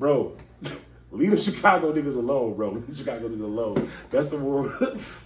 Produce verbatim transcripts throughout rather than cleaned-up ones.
bro. Leave the Chicago niggas alone, bro. Leave the Chicago niggas alone. That's the world,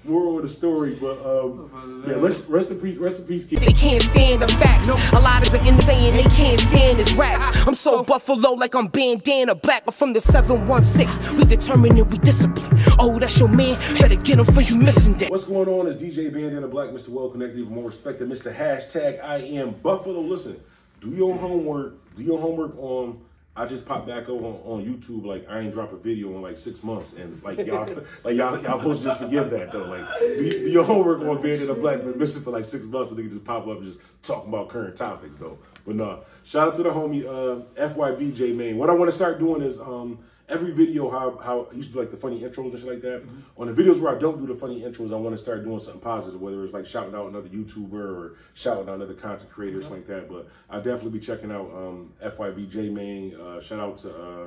world of the story. But um, yeah, rest, rest in peace, rest in peace, kids. They can't stand the facts. Nope. A lot of the in saying they can't stand his raps. I'm so Buffalo like I'm Bandana Black. I'm from the seven one six. We determined and we discipline. Oh, that's your man. Better get him for you missing that. What's going on? It's D J Bandana Black, Mister Well Connected, even more respected, Mister Hashtag I Am Buffalo. Listen, do your homework. Do your homework on. I just popped back over on, on YouTube, like I ain't drop a video in like six months, and like y'all, like y'all, y'all supposed to just forgive that though. Like do, do your homework on being in a black man missing for like six months, and they can just pop up and just talking about current topics though. But nah, shout out to the homie uh, F Y B J Mane. What I want to start doing is um every video how how I used to do like the funny intros and shit like that. Mm-hmm. On the videos where I don't do the funny intros, I want to start doing something positive, whether it's like shouting out another YouTuber or shouting out another content creator, mm-hmm. or something like that. But I'll definitely be checking out um, F Y B J Mane. Uh, shout out to uh,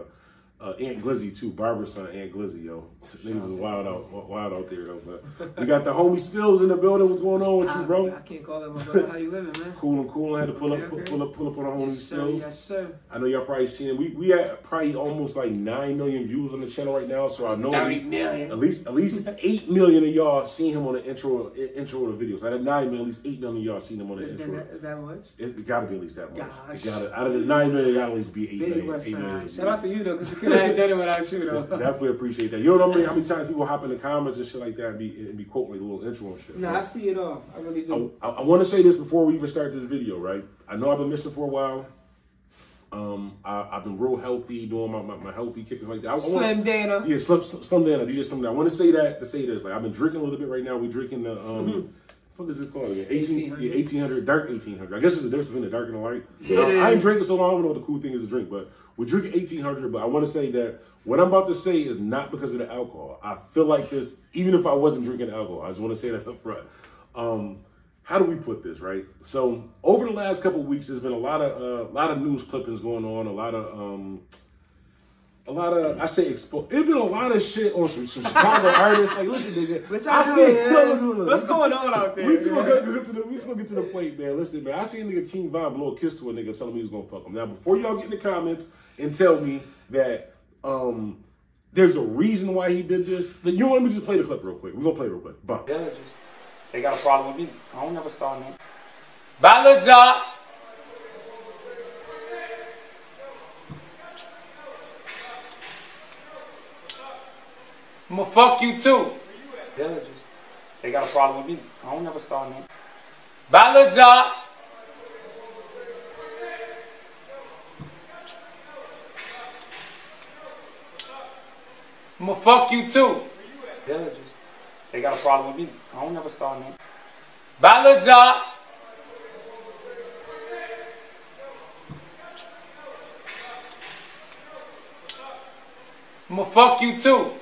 uh, Aunt Glizzy too, Barbara's son, Aunt Glizzy, yo. Niggas is wild out, wild out there though. But we got the homie Spills in the building. What's going on with you, bro? I, I can't call that my brother. How you living, man? Cool and cool. I had to pull okay, up, pull, pull up, pull up on the homie yes, Spills. Sir, yes, sir. I know y'all probably seen it. We we at probably almost like nine million views on the channel right now. So I know at least, at least at least eight million of y'all seen him on the intro intro of the videos. Out of nine million, at least eight million of y'all seen him on the is intro. That, is that much? It's it gotta be at least that much. Gosh. It gotta, out of the nine million, gotta at least be eight million. Eight million. Shout out to you though. I ain't done it without you though. Definitely appreciate that. You know what I mean? How many times people hop in the comments and shit like that and be, and be quoting like a little intro and shit. No, right? I see it all. I really do. I, I, I want to say this before we even start this video, right? I know I've been missing for a while. Um, I, I've been real healthy, doing my, my, my healthy kicking like that. I, I wanna, Slim Dana. Yeah, Slim, Slim Dana. D J Slim Dana. I want to say that to say this. Like I've been drinking a little bit right now. We drinking the um. Mm -hmm. What is this called again? eighteen hundred. Yeah, eighteen hundred, dark eighteen hundred. I guess there's a difference between the dark and the light. Yeah. Now, I ain't drinking so long, I don't know what the cool thing is to drink, but we're drinking eighteen hundred, but I want to say that what I'm about to say is not because of the alcohol. I feel like this, even if I wasn't drinking alcohol, I just want to say that up front. Um, how do we put this, right? So over the last couple of weeks, there's been a lot of a uh, lot of news clippings going on, a lot of... Um, A lot of, I say, expo it's been a lot of shit on some, some Chicago artists. Like, listen, nigga. Which I, I see, no, listen, listen. What's going on out there? We two gonna get to the, we gonna get to the point, man. Listen, man. I see a nigga King Von blow a kiss to a nigga, telling me he's gonna fuck him. Now, before y'all get in the comments and tell me that um, there's a reason why he did this, then you know what? Let me just play the clip real quick. We're gonna play it real quick. Bump. They got a problem with me. I don't never start nothing. Bye, little Josh. I'ma fuck you too. Diligence. They got a problem with me. I don't never start nothing. Bye, little Josh. I'ma fuck you too. Diligence. They got a problem with me. I don't never start nothing. Bye, little Josh. I'ma fuck you too.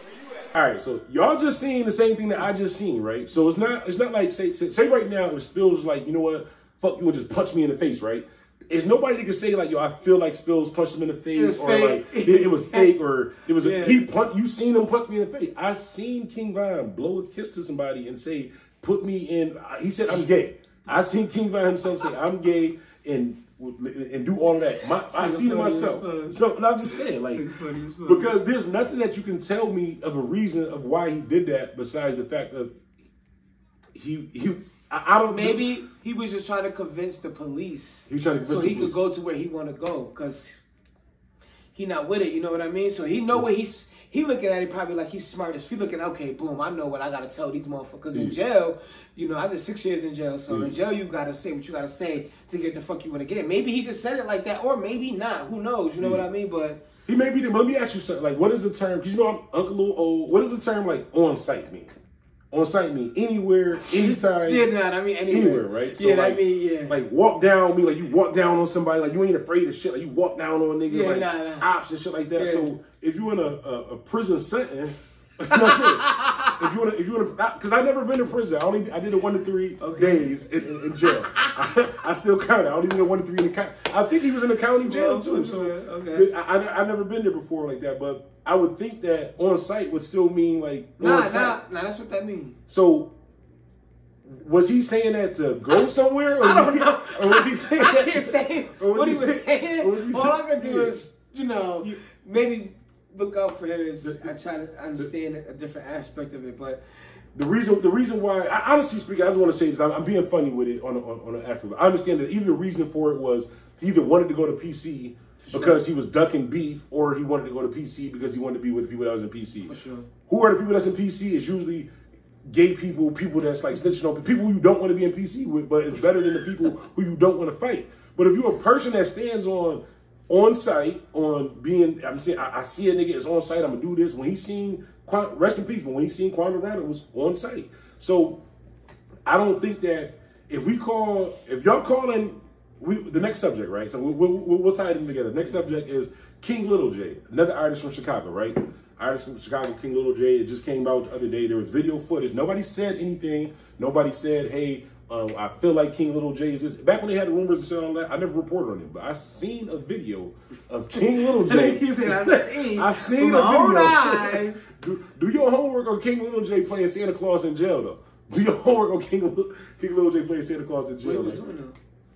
All right, so y'all just seen the same thing that I just seen, right? So it's not it's not like, say say, say right now, if Spills like, you know what, fuck you and just punch me in the face, right? There's nobody that can say like, yo, I feel like Spills punched him in the face or fake. Like it, it was fake or it was, yeah. a, he punch, you seen him punch me in the face. I seen King Von blow a kiss to somebody and say, put me in, he said, I'm gay. I seen King Von himself say, I'm gay and and do all that. My, I see it myself. So and I'm just saying, like, because there's nothing that you can tell me of a reason of why he did that besides the fact of he he. I, I don't. Maybe know. He was just trying to convince the police. He was trying to convince so the he police. Could go to where he want to go because he not with it. You know what I mean? So he know yeah. what he's. He looking at it probably like he's smart as. He looking, okay, boom, I know what I gotta tell these motherfuckers. Yeah. In jail, you know, I did six years in jail, so yeah. in jail you gotta say what you gotta say to get the fuck you wanna get. Maybe he just said it like that, or maybe not. Who knows? You know yeah. what I mean? But he maybe didn't. Let me ask you something. Like, what is the term? Because you know I'm Uncle Lil Old. What is the term like on site mean? On site mean anywhere, anytime. Yeah, not. I mean anywhere. Anywhere, right? So yeah, like, I mean, yeah. Like walk down, me like you walk down on somebody, like you ain't afraid of shit, like you walk down on niggas, yeah, like nah, nah. ops and shit like that. Yeah. So if you in a, a, a prison sentence, you know what I'm saying? If you wanna, if you wanna, because I've never been to prison. I only, I did a one to three okay. days in, in, in jail. I, I still count it. I only did a one to three in the county. I think he was in the county jail too. So okay. I, I, I've never been there before like that, but. I would think that on site would still mean like nah, on site. Nah, nah, that's what that means. So, was he saying that to go somewhere? Or I don't he, know. Or was he saying I that? I can't say what he was saying. All I can do is, you know, you, maybe look out for his. The, the, I try to understand the, a different aspect of it, but the reason the reason why, I, honestly speaking, I just want to say this. I'm, I'm being funny with it on a, on, on an aspect. I understand that either reason for it was he either wanted to go to P C for because sure. he was ducking beef, or he wanted to go to P C because he wanted to be with the people that was in P C. For sure. Who are the people that's in P C is usually gay people, people that's like snitching on people who you don't want to be in P C with, but it's better than the people who you don't want to fight. But if you're a person that stands on on site, on being, I'm saying, I, I see a nigga is on site, I'm gonna do this. When he seen, rest in peace, but when he seen Quan Ronaldo was on site. So I don't think that if we call, if y'all calling, we, the next subject, right? So we'll, we'll, we'll tie them together. The next subject is King Lil Jay, another artist from Chicago, right? Artist from Chicago, King Lil Jay. It just came out the other day. There was video footage. Nobody said anything. Nobody said, hey, um, I feel like King Lil Jay is this. Back when they had the rumors and shit on that, I never reported on it, but I seen a video of King Lil Jay. He said, I seen, I seen a video. Eyes. do, do your homework on King Lil Jay playing Santa Claus in jail, though. Do your homework on King Lil, King Lil Jay playing Santa Claus in jail. Wait, like,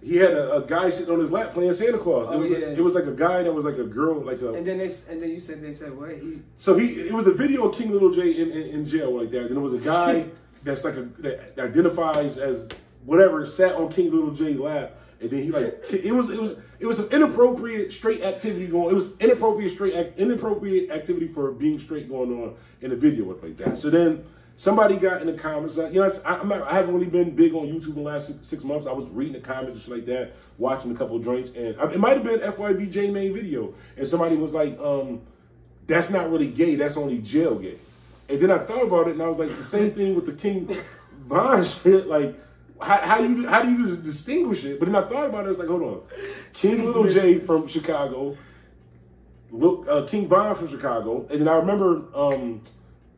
he had a, a guy sitting on his lap playing Santa Claus. Oh, it was yeah. a, it was like a guy that was like a girl, like a. And then they and then you said they said what? He, so he it was a video of King Lil Jay in, in, in jail like that. And it was a guy that's like a that identifies as whatever sat on King Lil Jay's lap, and then he like it was it was it was some inappropriate straight activity going. It was inappropriate straight inappropriate activity for being straight going on in a video like that. So then. Somebody got in the comments, like, you know, I, I'm not, I haven't really been big on YouTube in the last six, six months. I was reading the comments and shit like that, watching a couple of drinks, and I, it might have been F Y B J Mane video. And somebody was like, um, that's not really gay, that's only jail gay. And then I thought about it, and I was like, the same thing with the King Von shit, like, how, how, do you, how do you distinguish it? But then I thought about it, I was like, hold on. King Lil Jay from Chicago, look, uh, King Von from Chicago, and then I remember... Um,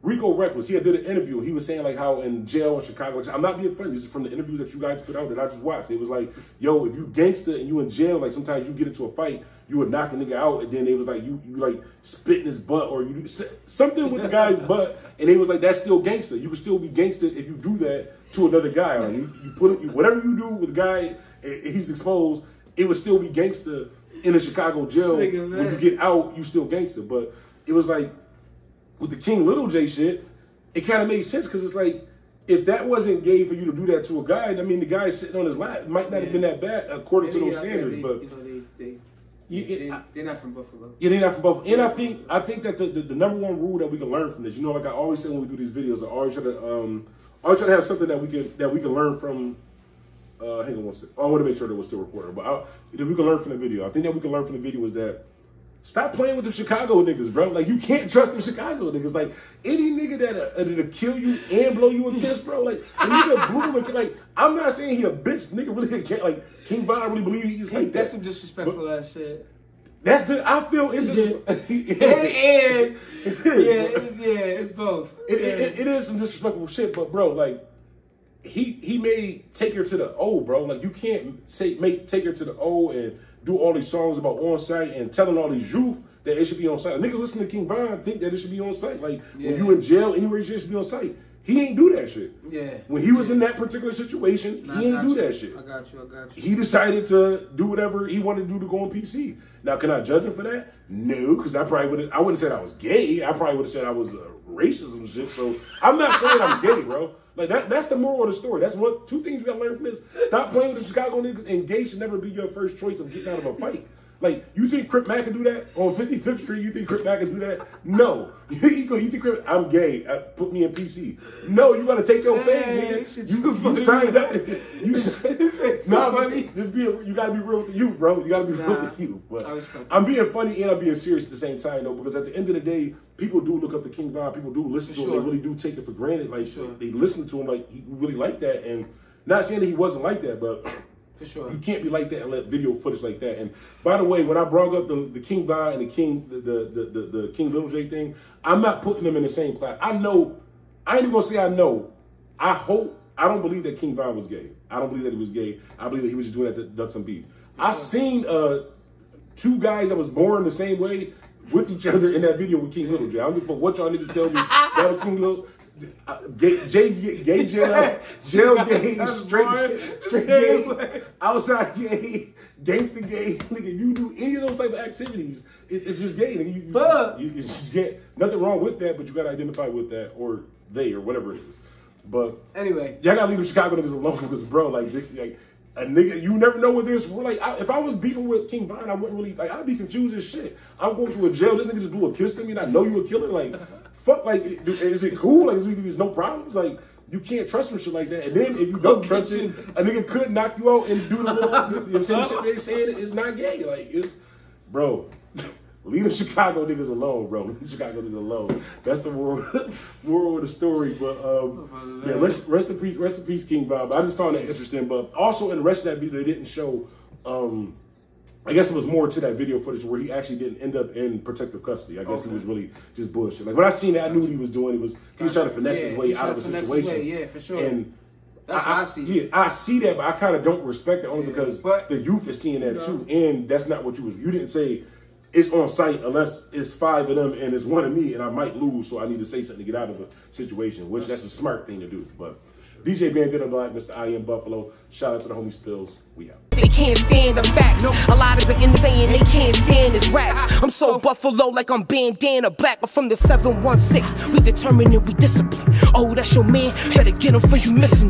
Rico Reckless, he had did an interview. He was saying like how in jail in Chicago, I'm not being funny, this is from the interviews that you guys put out that I just watched. It was like, yo, if you gangster and you in jail, like sometimes you get into a fight, you would knock a nigga out, and then they was like, you you like spit in his butt or you do something with the guy's butt, and they was like, that's still gangster. You can still be gangster if you do that to another guy. Like, you, you put it, you, whatever you do with the guy, he's exposed, it would still be gangster in a Chicago jail. When you get out, you still gangster. But it was like, with the King Lil Jay shit, it kind of made sense because it's like, if that wasn't gay for you to do that to a guy, I mean, the guy sitting on his lap might not yeah. have been that bad according Maybe to those standards. They, but you know, they, they, you, it, they, they're not from Buffalo. Yeah, they're not from Buffalo. And I think I think that the, the, the number one rule that we can learn from this, you know, like I always say when we do these videos, I always try to um, I always try to have something that we can that we can learn from. Uh, hang on one second. I want to make sure that we're still recording, but I, that we can learn from the video. I think that we can learn from the video is that. Stop playing with the Chicago niggas, bro. Like, you can't trust them Chicago niggas. Like, any nigga that, uh, that'll kill you and blow you a kiss, bro. Like, a nigga blew him a kiss. Like, I'm not saying he a bitch. Nigga really can't. Like, King Von really believe he's like that. That's some disrespectful but, ass shit. That's the, I feel it's just. Yeah. And, and, yeah, it's, yeah, it's both. It, yeah. It, it, it is some disrespectful shit, but, bro, like, he he may take her to the O, bro. Like, you can't say, make take her to the O and do all these songs about on site and telling all these youth that it should be on site. Niggas listen to King Von think that it should be on site. Like yeah. when you in jail, anywhere you should be on site. He ain't do that shit. Yeah. When he was yeah. in that particular situation, nah, he ain't do you. that shit. I got you. I got you. He decided to do whatever he wanted to do to go on P C. Now, can I judge him for that? No, because I probably wouldn't. I wouldn't say I was gay. I probably would have said I was uh, racism shit. So I'm not saying I'm gay, bro. Like that, that's the moral of the story. That's what two things we gotta learn from this. Stop playing with the Chicago niggas, and gay should never be your first choice of getting out of a fight. Like, you think Crip Mac can do that? On fifty-fifth Street, you think Crip Mac can do that? No. you, go, you think Crip, I'm gay, I, put me in P C. No, you gotta take your hey, fame, nigga. You, you signed up. You, nah, just, just be, you gotta be real with the youth, bro. You gotta be nah, real with the youth. But I'm being funny and I'm being serious at the same time, though, because at the end of the day, people do look up to King Von, people do listen for to sure. him, they really do take it for granted. Like, sure. they listen to him, like, he really like that. And not saying that he wasn't like that, but... For sure. You can't be like that and let video footage like that. And by the way, when I brought up the, the King Von and the King the the, the the King Lil Jay thing, I'm not putting them in the same class. I know, I ain't even gonna say I know. I hope, I don't believe that King Von was gay. I don't believe that he was gay. I believe that he was just doing that to duck some beef. Sure. I seen uh, two guys that was born the same way with each other in that video with King Lil Jay. I don't give a fuck what y'all niggas tell me. That was King Lil. Uh, gay, J, gay jail, jail gay, straight, straight gay, outside gay, gangster gay. Nigga, you do any of those type of activities, it, it's just gay. Nigga, you, Fuck. You, it's just gay. Nothing wrong with that, but you gotta identify with that or they or whatever it is. But anyway, y'all gotta leave the Chicago niggas alone because bro, like, like a nigga, you never know what this. Like, I, if I was beefing with King Von, I wouldn't really like. I'd be confused as shit. I'm going to a jail. This nigga just blew a kiss to me, and I know you a killer. Like. Fuck, like, is it cool? Like, there's no problems? Like, you can't trust some shit like that. And then, if you don't trust it, a nigga could knock you out and do the little, you know what I'm saying? They saying it's not gay. Like, it's, bro, leave them Chicago niggas alone, bro. Leave them Chicago niggas alone. That's the moral, moral of the story. But, um, yeah, rest, rest in peace, rest in peace, King Bob. I just found that interesting. But also, in the rest of that video, they didn't show, um, I guess it was more to that video footage where he actually didn't end up in protective custody. I guess okay. It was really just bullshit. Like when I seen that, I knew what he was doing. It was he was trying to finesse yeah, his way out of a situation. Way, yeah, for sure. And that's I, what I see. Yeah, I see that, but I kind of don't respect it only yeah, because but, the youth is seeing that you know, too. And that's not what you was. You didn't say it's on site unless it's five of them and it's one of me and I might lose, so I need to say something to get out of a situation. Which that's a smart thing to do, but. D J Bandana Black, Mister I Am Buffalo. Shout out to the homie Spills. We out. They can't stand them facts. Nope. A lot of them insane. They can't stand this raps. I'm so Buffalo like I'm Bandana Black. I'm from the seven one six. We determined and we discipline. Oh, that's your man. Better get him for you missing that.